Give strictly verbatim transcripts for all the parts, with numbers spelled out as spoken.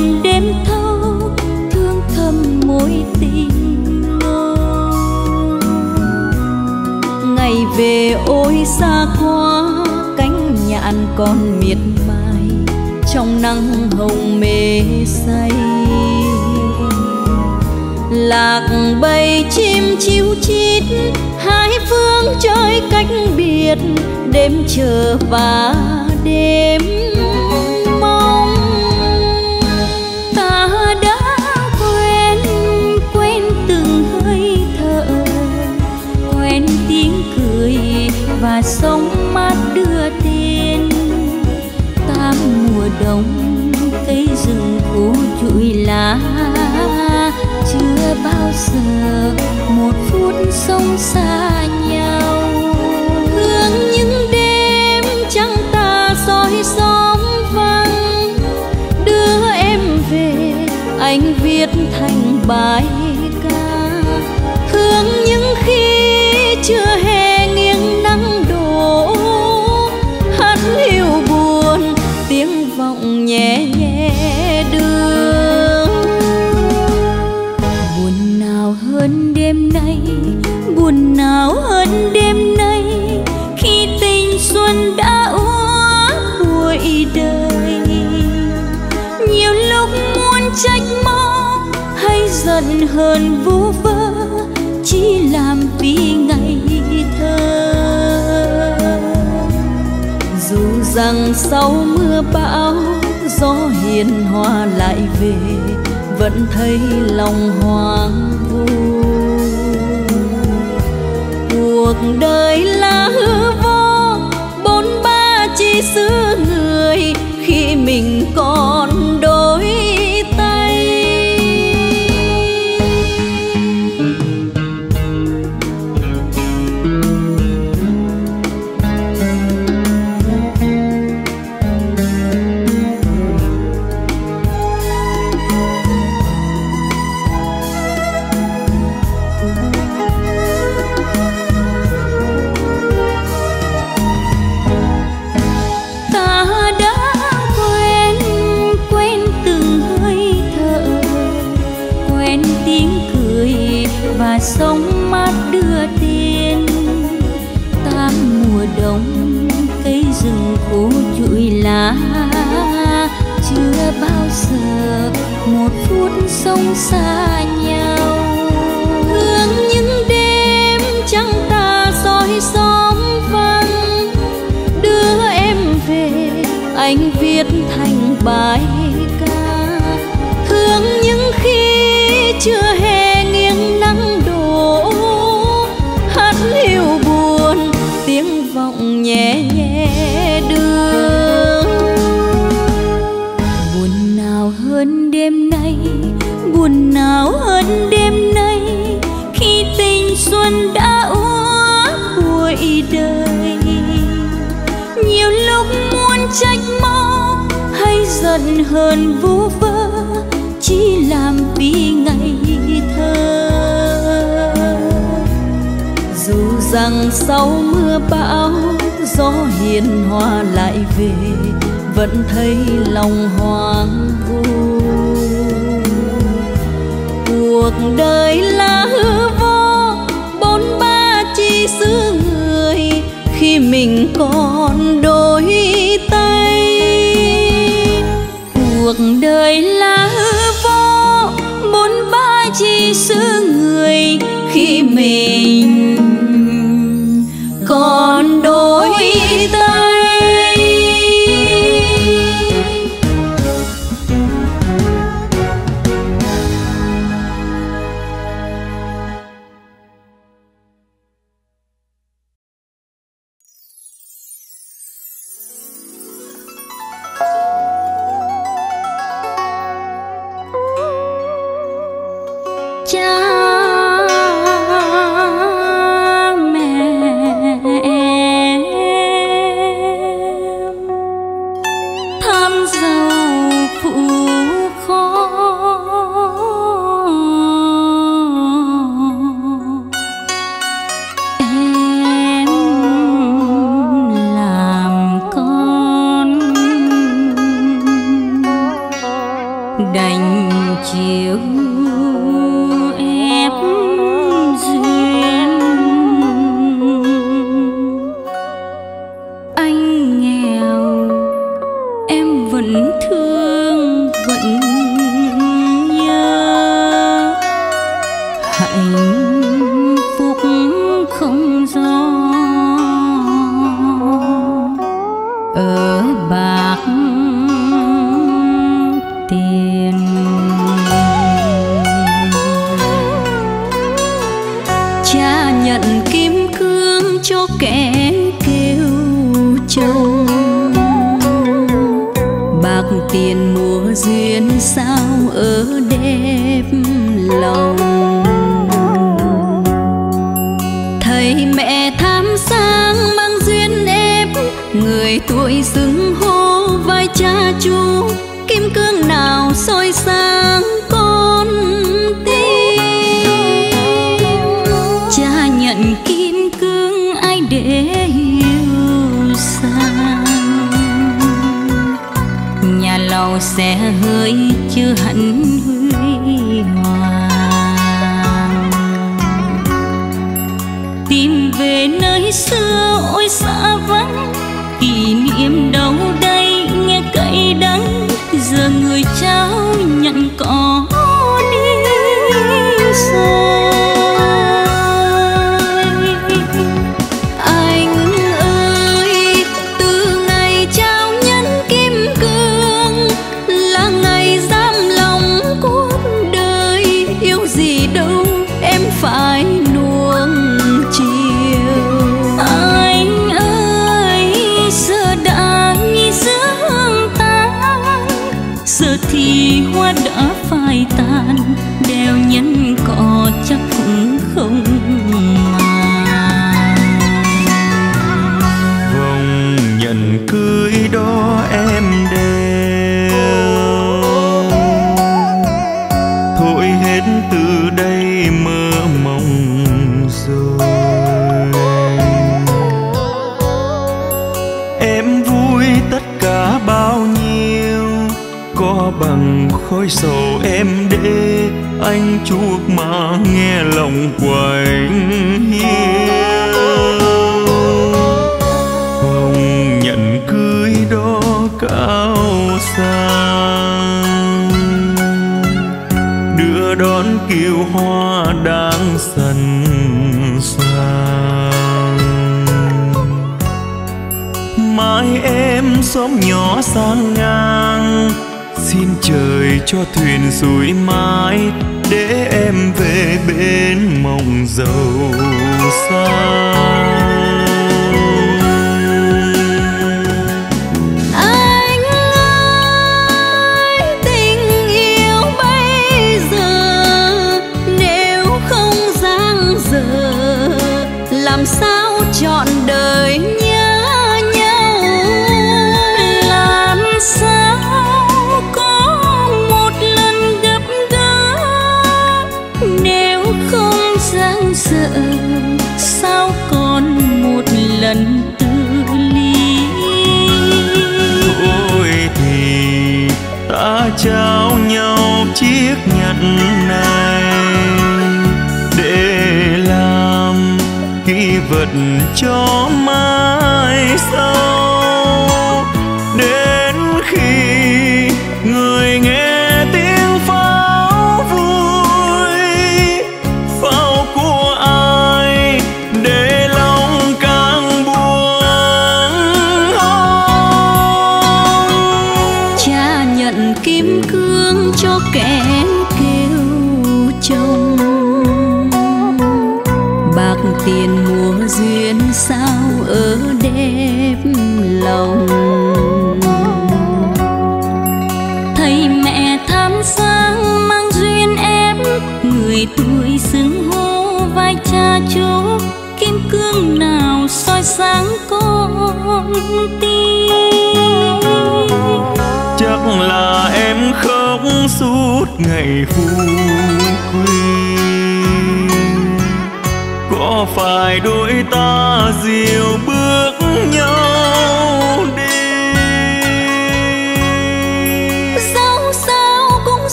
mòn đêm thâu thương thầm mối tình nồng. Ngày về ôi xa quá, cánh nhạn còn miệt mài trong nắng hồng mê say. Lạc bầy chim chiu chít, hai phương trời cách biệt, đêm chờ và đêm mong. Ta đã quen, quen từng hơi thở, quen tiếng cười và sóng mát đưa tên. Tám mùa đông, cây rừng khô trụi lá, chưa bao giờ một phút sông xa nhau. Thương những đêm trăng tà soi xóm vắng, đưa em về anh viết thành bài ca. Thương những khi chưa hề nghiêng nắng đổ, hát yêu buồn tiếng vọng nhẹ nhẹ đưa. Hơn đêm nay buồn nào hơn đêm nay, khi tình xuân đã úa bụi đời. Nhiều lúc muốn trách móc hay giận hờn vu vơ, chỉ làm vì ngày thơ. Dù rằng sau mưa bão gió hiền hòa lại về, vẫn thấy lòng hoang vu. Cuộc đời là hư vô, bốn ba chỉ xứ người khi mình còn đôi tay. Sóng mát đưa tiền, tám mùa đông cây rừng khô trụi lá, chưa bao giờ một phút sông xa nhau. Thương những đêm trăng tà soi xóm vắng, đưa em về anh viết thành bài ca. Thương những khi chưa hề nghiêng nắng, tiếng vọng nhẹ nhẹ đưa. Buồn nào hơn đêm nay, buồn nào hơn đêm nay, khi tình xuân đã úa bụi đời. Nhiều lúc muốn trách móc hay giận hờn vu vơ, chỉ làm vì ngày thơ. Dù rằng sau mưa bão gió hiền hòa lại về, vẫn thấy lòng hoang vu. Cuộc đời là hư vô, bốn ba chỉ xứ người khi mình còn đôi tay. Cuộc đời là hư vô, bốn ba chỉ xứ người khi mình còn đôi tay. Cha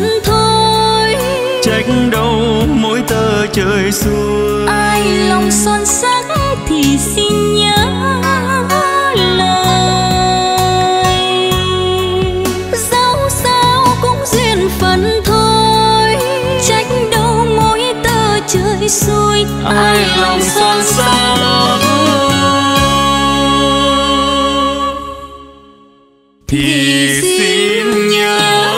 xuân thôi. Trách đâu mỗi tơ trời xuôi, ai lòng son sắc thì xin nhớ lời. Dẫu sao cũng duyên phận thôi, trách đâu mỗi tơ trời xuôi, ai, ai lòng son sắc thì xin nhớ lời.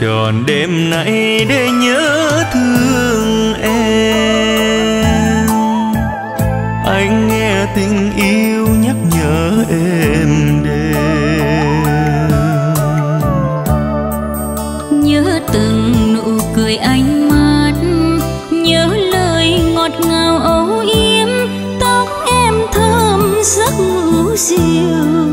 Tròn đêm nay để nhớ thương em, anh nghe tình yêu nhắc nhở em đêm. Nhớ từng nụ cười ánh mắt, nhớ lời ngọt ngào âu yếm, tóc em thơm giấc ngủ diều.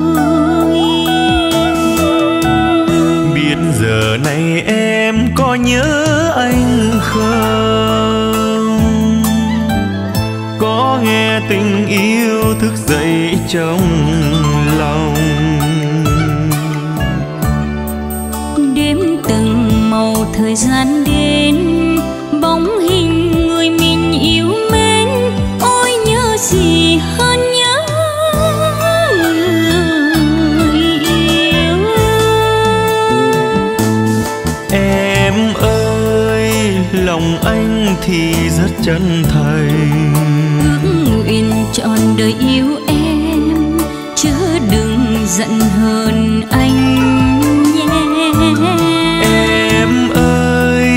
Giờ này em có nhớ anh không? Có nghe tình yêu thức dậy trong lòng. Đếm từng màu thời gian đến, bóng hình người mình yêu mến, ôi nhớ gì hơn nhớ. Lòng anh thì rất chân thành, ước nguyện trọn đời yêu em, chớ đừng giận hờn anh nhé. Em ơi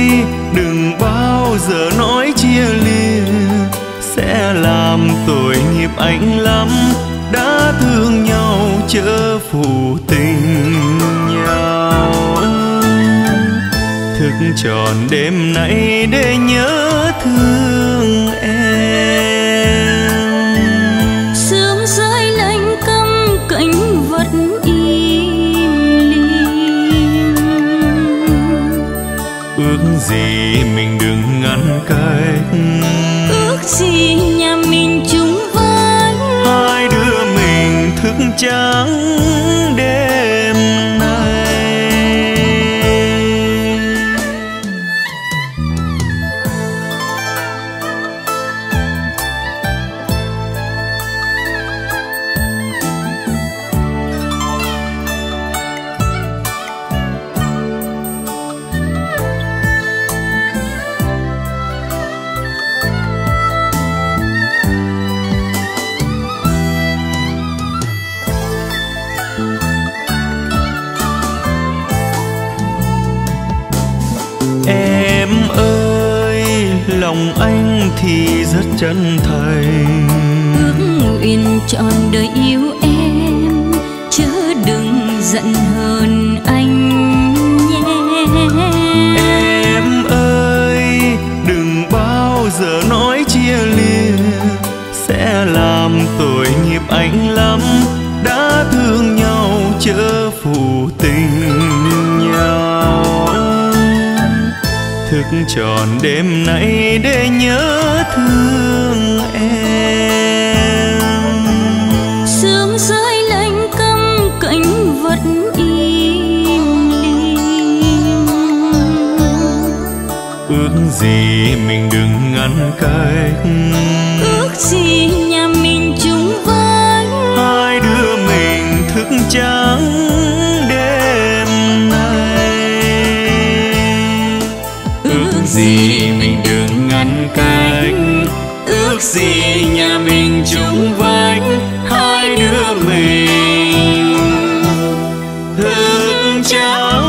đừng bao giờ nói chia lìa, sẽ làm tội nghiệp anh lắm, đã thương nhau chớ phụ tình nhau. Thức tròn đêm nay để nhớ thương em, sương rơi lạnh câm cánh vẫn im lìm. Ước gì mình đừng ngăn cách, ước gì nhà mình chung vai, hai đứa mình thức trắng đêm nay. Lòng anh thì rất chân thành, ước nguyện trọn đời yêu em, chớ đừng giận hờn anh nhé. Em ơi đừng bao giờ nói chia lìa, sẽ làm tội nghiệp anh lắm, đã thương nhau chớ phụ tình nhau. Thức tròn đêm nay để nhớ thương em, sương rơi lạnh câm cánh vẫn im lìm. Ước gì mình đừng ngăn cách, ước gì nhà mình chung vai, hai đứa mình thức trắng đêm nay. Ước gì mình đừng ngăn cách, ước gì nhà mình chung vách, hai đứa mình thương cháu.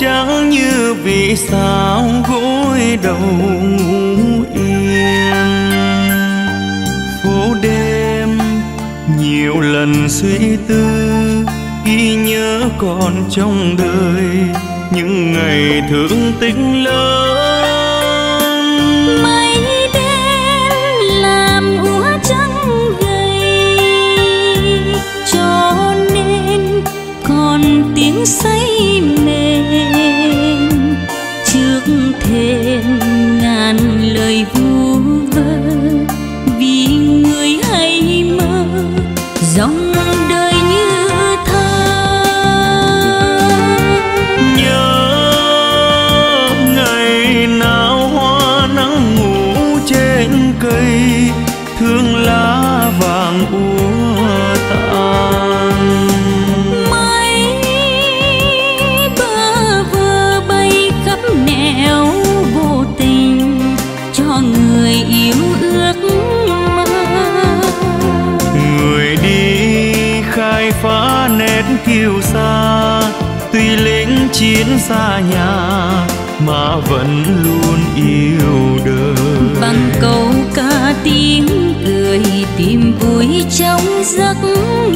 trắng như vì sao gối đầu ngủ yên. Phố đêm nhiều lần suy tư, ghi nhớ còn trong đời những ngày thương tình lớn. Mây đen làm úa trắng gầy, cho nên còn tiếng say mềm trước thêm ngàn lời vu vơ. Vì người hay mơ dòng đời như thơ, nhớ ngày nào hoa nắng ngủ trên cây, thương lá vàng úa tàn. Mây bơ vơ bay khắp nẻo vô tình cho người yêu ước. Phá nét kiêu sa, tuy lính chiến xa nhà mà vẫn luôn yêu đời. Bằng câu ca tiếng cười tìm vui trong giấc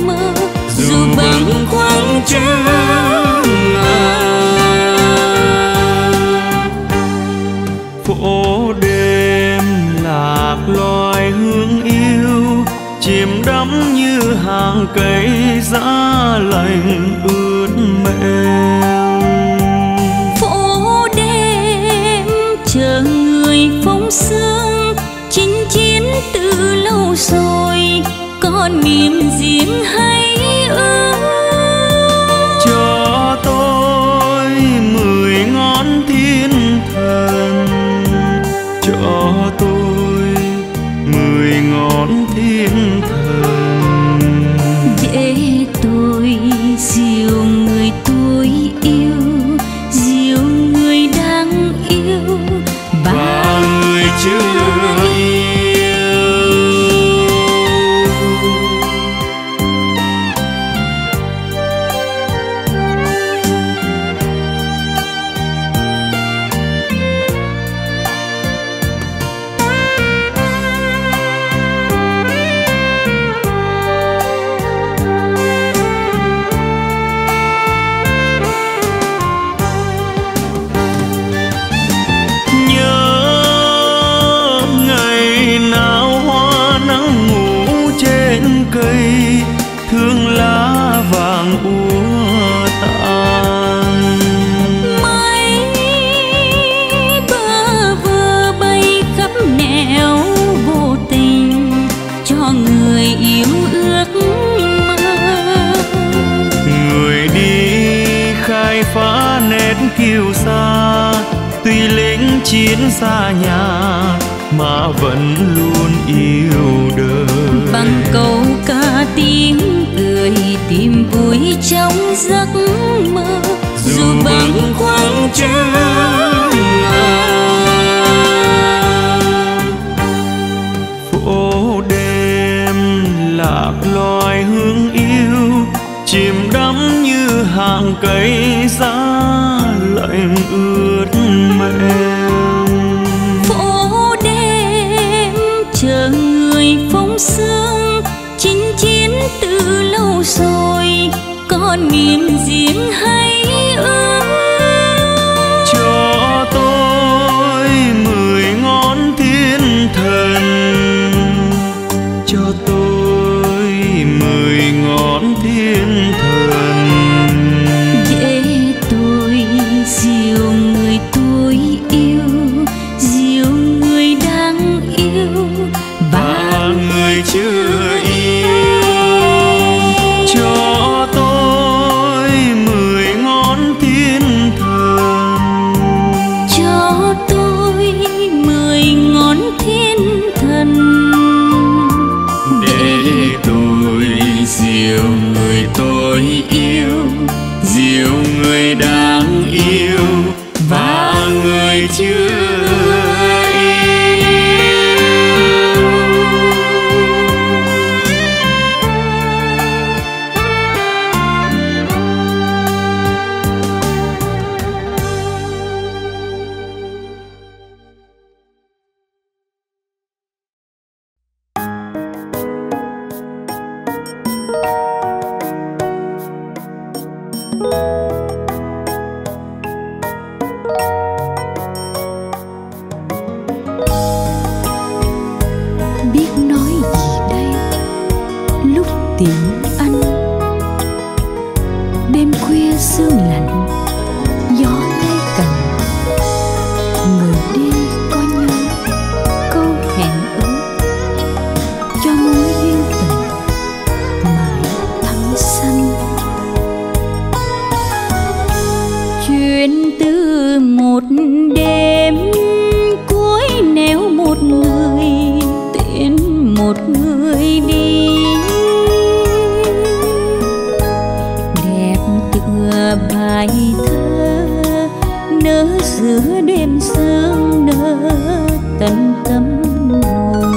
mơ, dù, dù bâng khuâng chăng ngàn. Phố đêm lạc loài hương yêu, chìm đắm như hàng cây giá lạnh ướt mềm. Phố đêm chờ người phóng sương, chinh chiến từ lâu rồi có niềm riêng hay ư? Cho tôi mười ngón thiên thần, cho tôi mười ngón thiên thần. Để tôi dìu người tôi yêu, dìu người đang yêu và, và người chưa yêu. Phá nét kiêu sa, tuy lính chiến xa nhà mà vẫn luôn yêu đời. Bằng câu ca tiếng cười tìm vui trong giấc mơ, dù, dù bâng khuâng chăng ngàn. Phố đêm lạc loài hương yêu, chìm đắm như hàng cây giá lạnh ướt mềm. Phố đêm chờ người phóng sương, chinh chiến từ lâu rồi có niềm riêng hay ư? Cho tôi mười ngón thiên thần, cho tôi mười ngón thiên thần. Chưa yêu cho tôi mười ngón thiên thần, cho tôi mười ngón thiên thần. Để tôi dìu người tôi yêu, dìu người đang yêu và người chưa. tiếng Anh. Đêm khuya sương lạnh, gió lay cành, người đi có nhớ câu hẹn ước, cho mối duyên tình mãi thắm xanh. Chuyện từ một đêm cuối, nếu một người tiễn một người đi, bài thơ nở giữa đêm sương nở tận tâm hồn.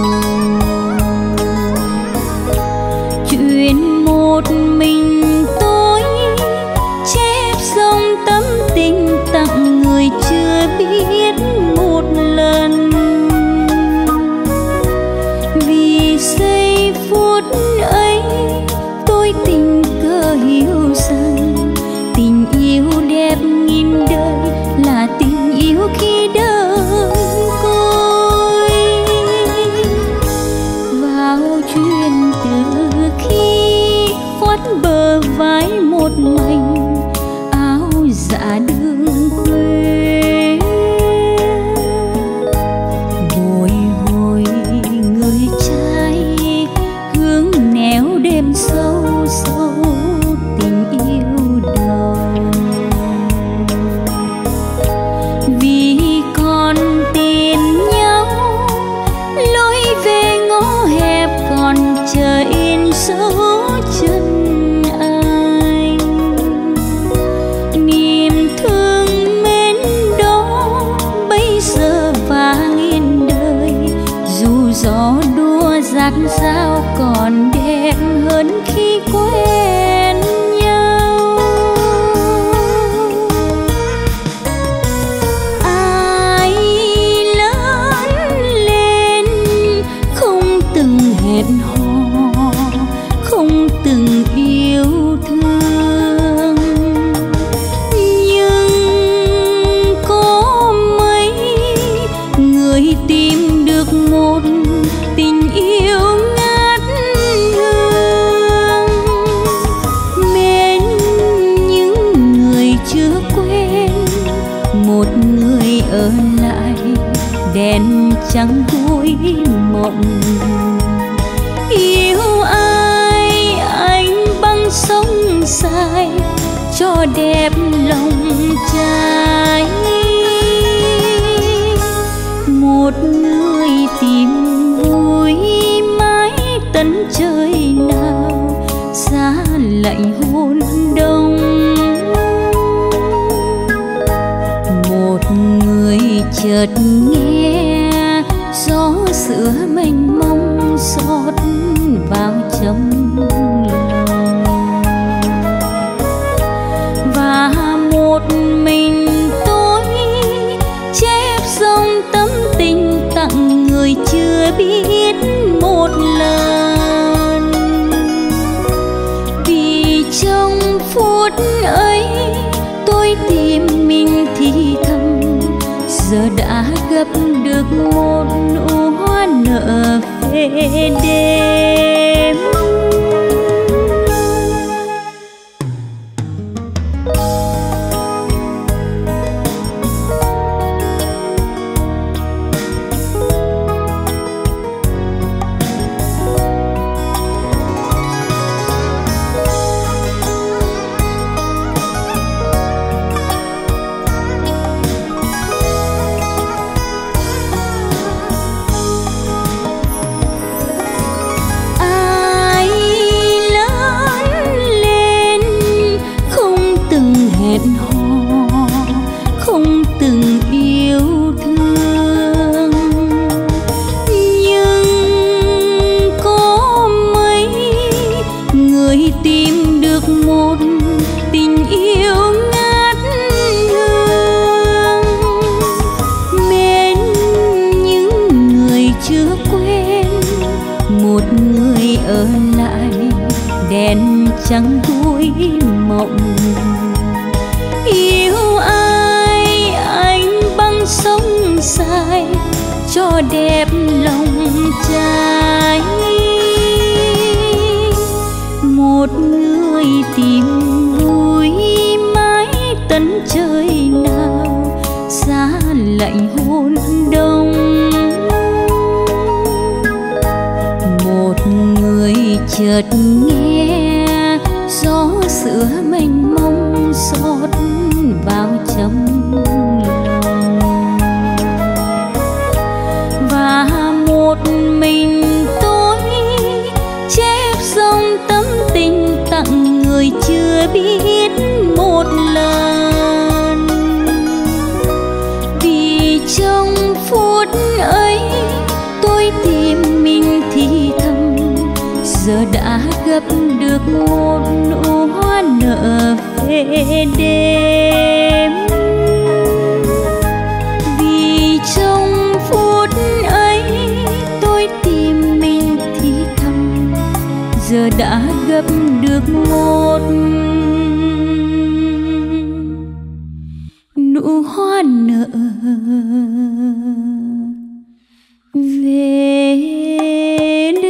Chuyện một mình tôi chép xong tấm tình tặng người chưa biết một lần, vì giây phút ấy tôi tình cờ hiểu rằng tình yêu đẹp nghìn đời là tình yêu khi đơn côi. Vào chuyện từ khi khoát bờ vai một mình áo dạ đường quê, bồi hồi người trai hướng nẻo đêm sâu sâu tình yêu. Chờ in dấu chân anh, niềm thương mến đó bây giờ vang yên đời, dù gió đua dạt dao còn đẹp hơn khi quen nhau. Ai lớn lên không từng hẹn hò, không từng yêu thương, nhưng có mấy người tìm được một tình yêu ngát hương. Mến những người chưa quen, một người ở lại đèn trắng vui mộng. Yêu ai anh băng sông dài cho đẹp lòng trai, một người tìm vui mãi tận trời nào giá lạnh hôn đông, một người chợt nghe gió sữa mênh mông xót vào trong lòng. Và một mình tôi chép xong tấm tình tặng người chưa biết một lần, vì trong phút ấy tôi tìm mình thì thầm giờ đã gặp được một nụ hoa nở về đêm. Không từng yêu thương, nhưng có mấy người tìm được một tình yêu ngát hương. Mến những người chưa quen, một người ở lại đèn trắng vui mộng. Yêu ai anh băng sông dài cho đẹp lòng trai, một người tìm vui mãi tận trời nào, giá lạnh hôn đông. Một người chợt nghe gió sữa mênh mông xót vào trong lòng, và một mình tôi chép dòng tấm tình tặng người chưa biết một lần. Vì trong phút ấy tôi tìm mình thì thầm, giờ đã gấp được một nụ hoa nở về đêm. Vì trong phút ấy tôi tìm mình thì thầm, giờ đã gấp được một nụ hoa nở về đêm.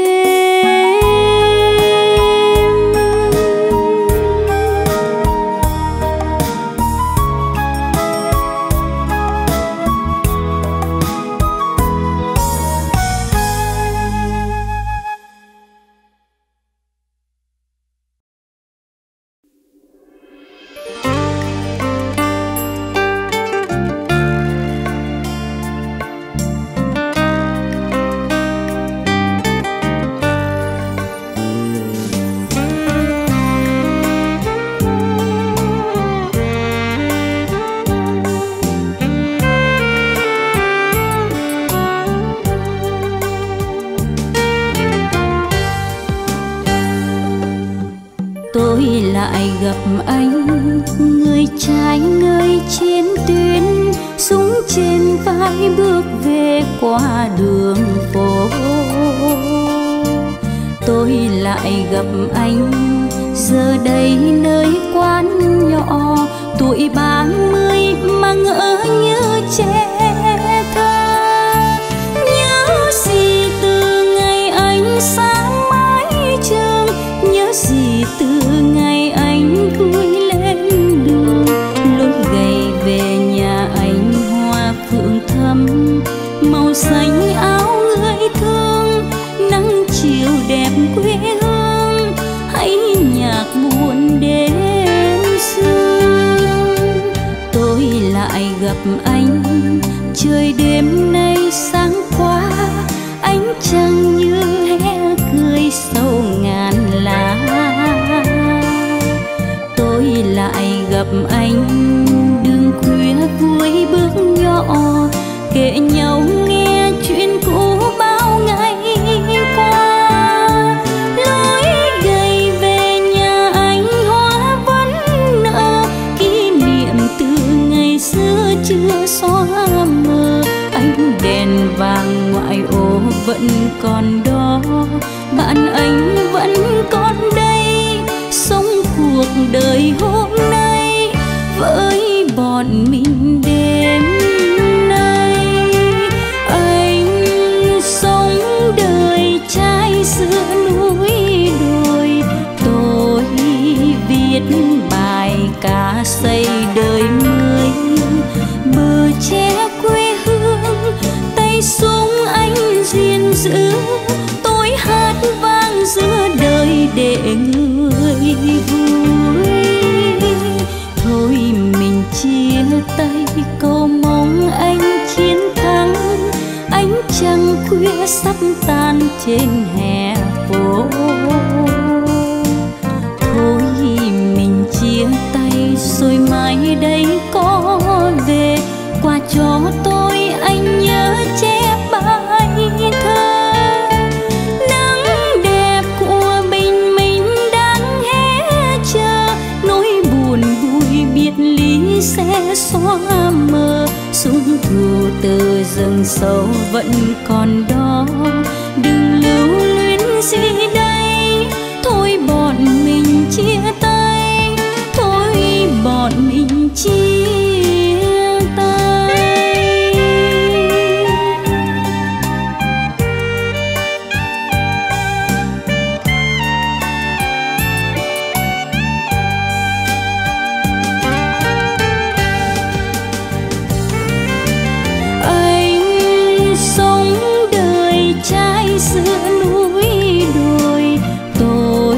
giữa núi đồi tôi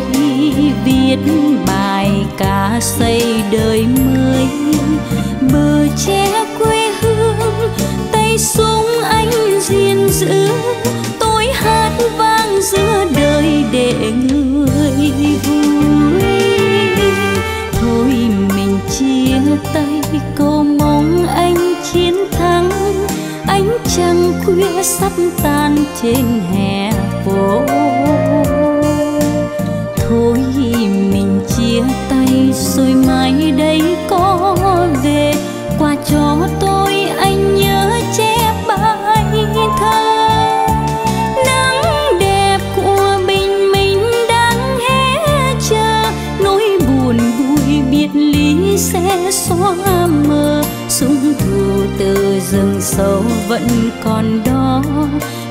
viết bài ca xây đời mới. Bờ tre quê hương tay súng anh gìn giữ, tôi hát vang giữa đời để người vui. Thôi mình chia tay cầu mong anh chiến thắng, ánh trăng khuya sắp tan trên hè phố. Thôi mình chia tay rồi mai đây có về, qua cho tôi anh nhớ che bài thơ. Nắng đẹp của bình minh đang hé chờ, nỗi buồn vui biệt ly sẽ xóa mờ. Súng thu từ rừng sâu vẫn còn đó,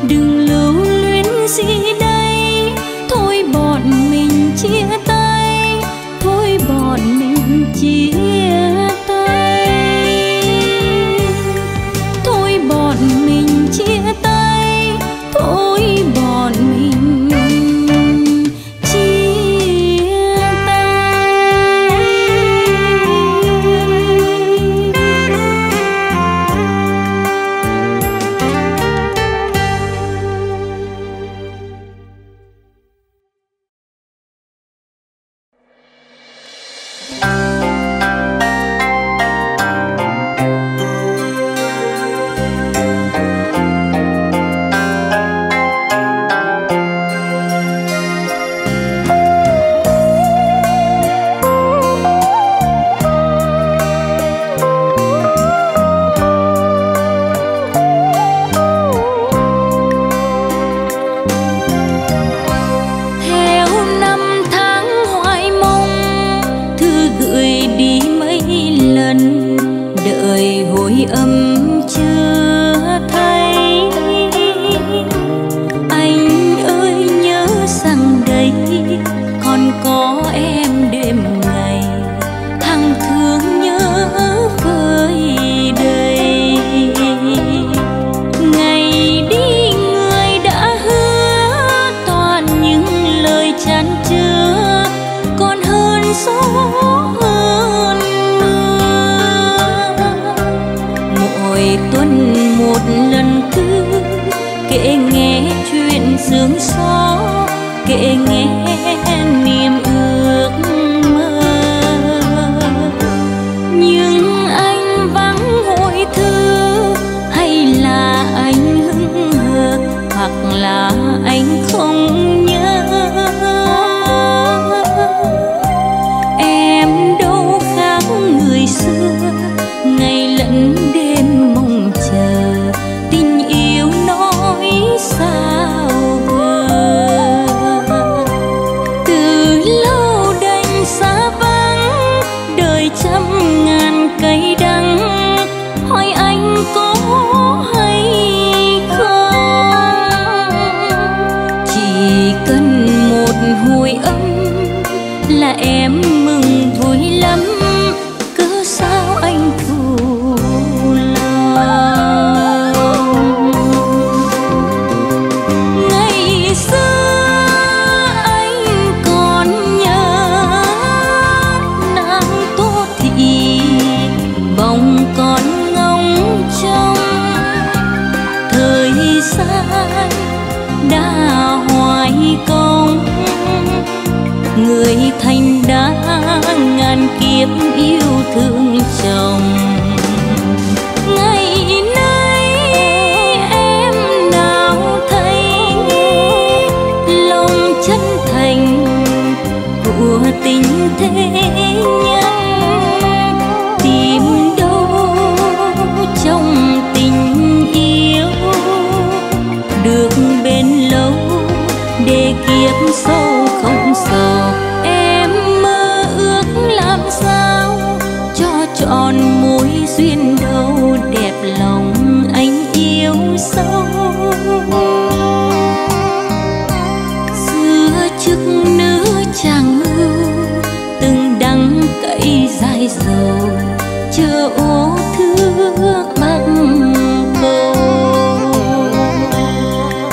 đừng lưu luyến gì đây. Thôi bọn mình chia tay, thôi bọn mình chia tay, thôi bọn mình chia tay, thôi bọn mình.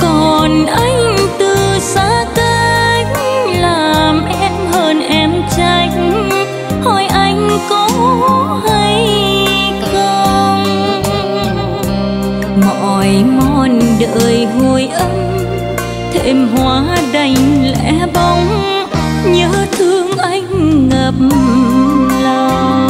Còn anh đêm hóa đành lẽ bóng, nhớ thương anh ngập lòng.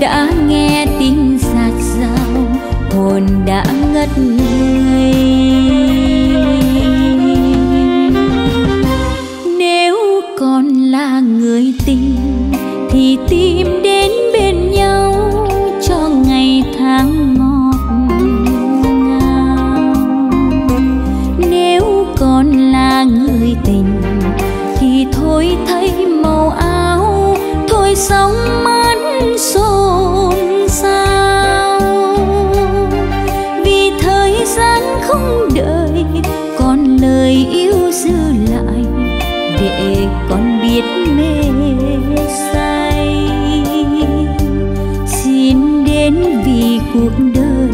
đã nghe tiếng giạt dao, hồn đã ngất ngây. Nếu còn là người tình thì tìm đến bên nhau cho ngày tháng ngọt ngào. Nếu còn là người tình thì thôi thấy màu áo, thôi sống mắt xôn xao. Vì thời gian không đợi, còn lời yêu giữ lại để con biết mê say. Xin đến vì cuộc đời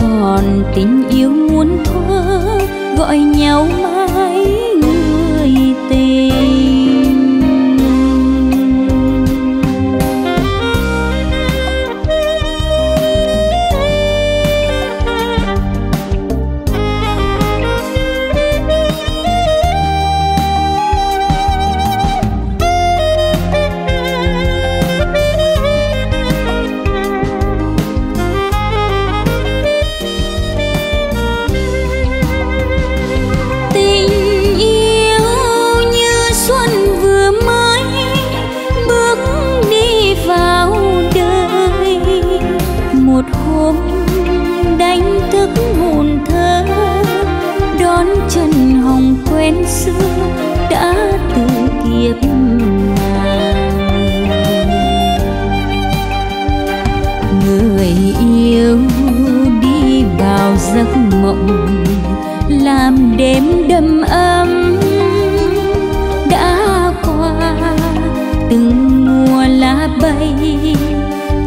còn tình yêu muốn thua, gọi nhau mãi người tình. Giấc mộng làm đêm đâm ấm đã qua, từng mùa lá bay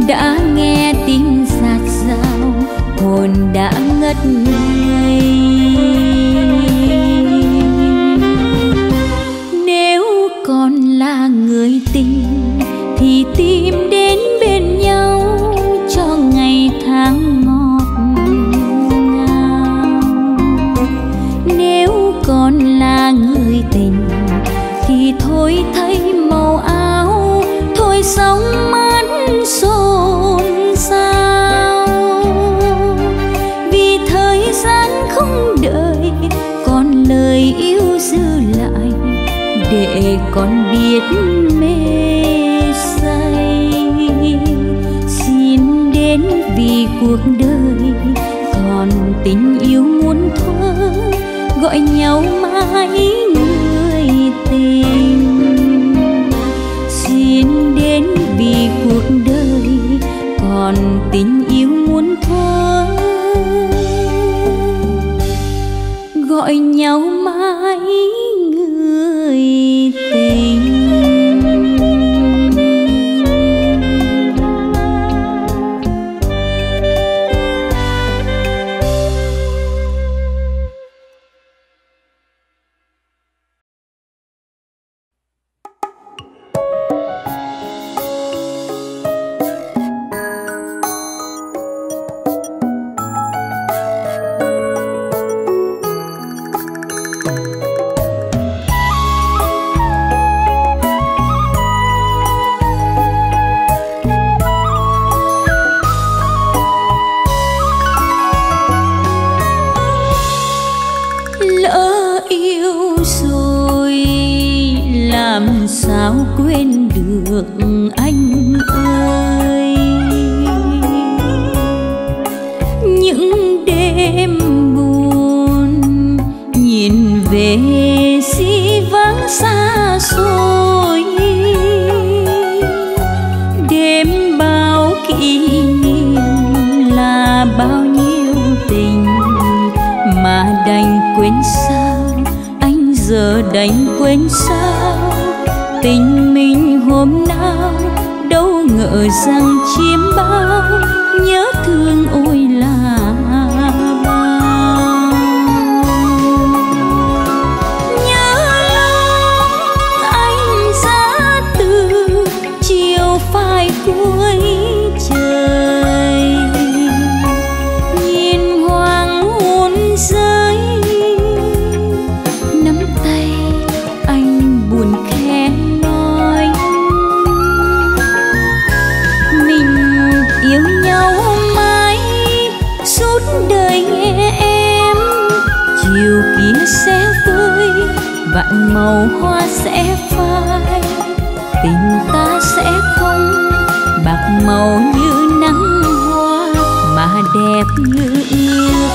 đã nghe tiếng giạt dao, hồn đã ngất ngây. Nếu còn là người tình thì tìm đến bên nhau cho ngày tháng ngọt. Còn là người tình thì thôi thấy màu áo, thôi sống mắt xôn xao. Vì thời gian không đợi, còn lời yêu giữ lại để con biết mê say. Xin đến vì cuộc đời còn tình yêu muốn thua, gọi nhau mãi người tình. Xin đến vì cuộc đời còn tình yêu muốn thua, gọi nhau mãi người tình. Mình vạn màu hoa sẽ phai, tình ta sẽ không bạc màu như nắng hoa mà đẹp như yêu.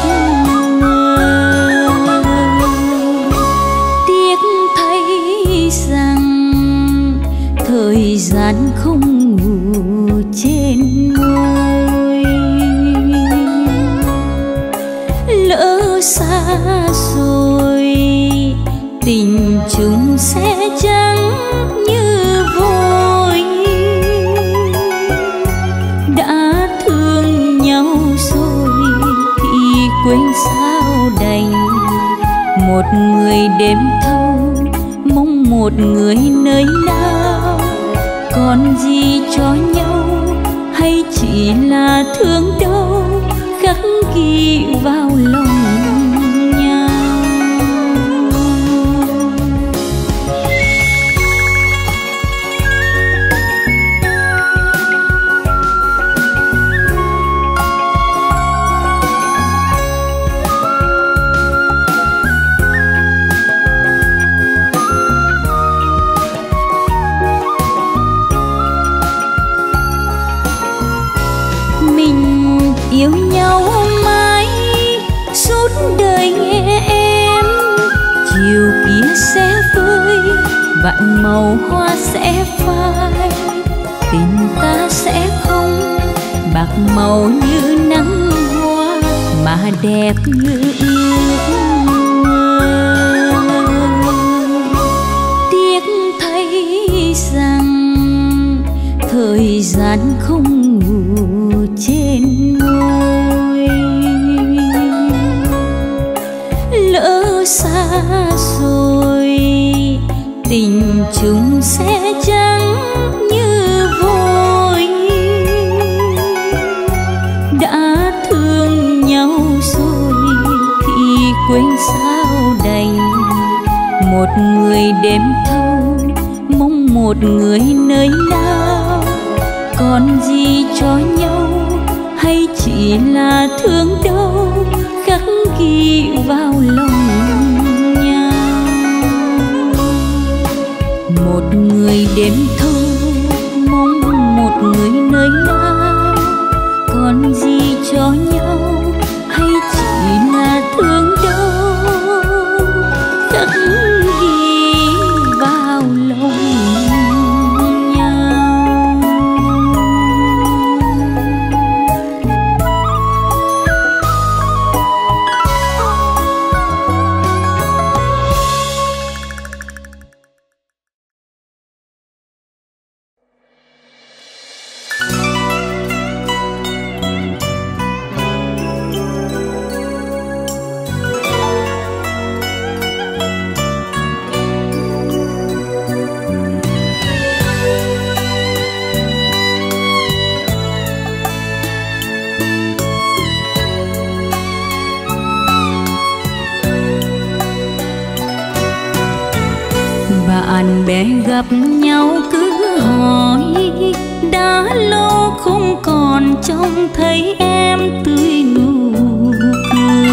Thời gian không ngủ trên môi, lỡ xa rồi tình chúng sẽ trắng như vôi. Đã thương nhau rồi thì quên sao đành, một người đêm thâu mong một người nơi nào. Còn gì cho nhau hay chỉ là thương đau khắc ghi vào lòng nhau. Vạn màu hoa sẽ phai, tình ta sẽ không bạc màu như nắng hoa mà đẹp như ước mơ. Tiếc thấy rằng thời gian không ngủ trên môi, lỡ xa rồi tình chúng sẽ trắng như vôi. Đã thương nhau rồi thì quên sao đành, một người đêm thâu mong một người nơi nào. Còn gì cho nhau hay chỉ là thương đau khắc ghi vào lòng. Một người đêm thâu mong một người nơi nào, còn gì cho nhau hay chỉ là thương đau khắc ghi vào lòng nhau. Bạn bè gặp nhau cứ hỏi, đã lâu không còn trông thấy em tươi nụ cười.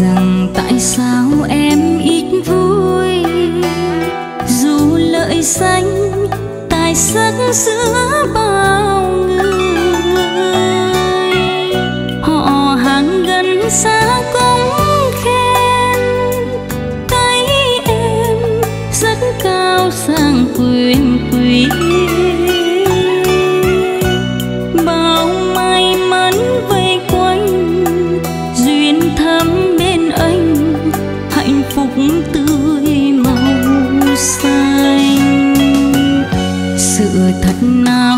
Rằng tại sao em ít vui, dù lợi danh tài sắc giữa bao người. Họ hàng gần xa cũng sang quyền quý, bao may mắn vây quanh duyên thắm bên anh, hạnh phúc tươi màu xanh. Sự thật nào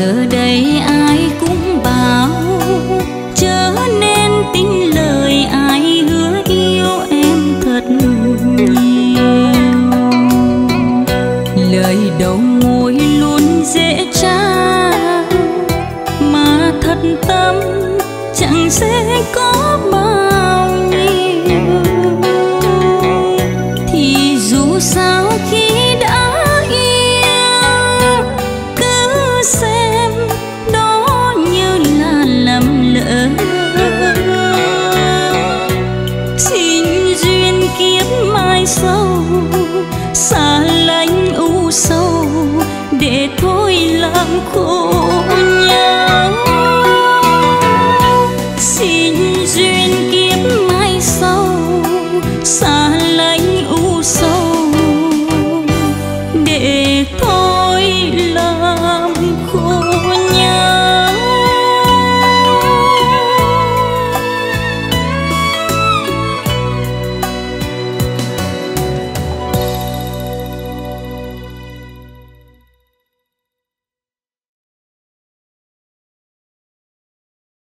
giờ đây ai cũng bảo chớ nên tin lời ai hứa yêu em thật nhiều. Lời đầu môi luôn dễ tra mà thật tâm chẳng sẽ có bao nhiêu. Thì dù sao khi sâu xa lánh u sâu để thôi làm khổ.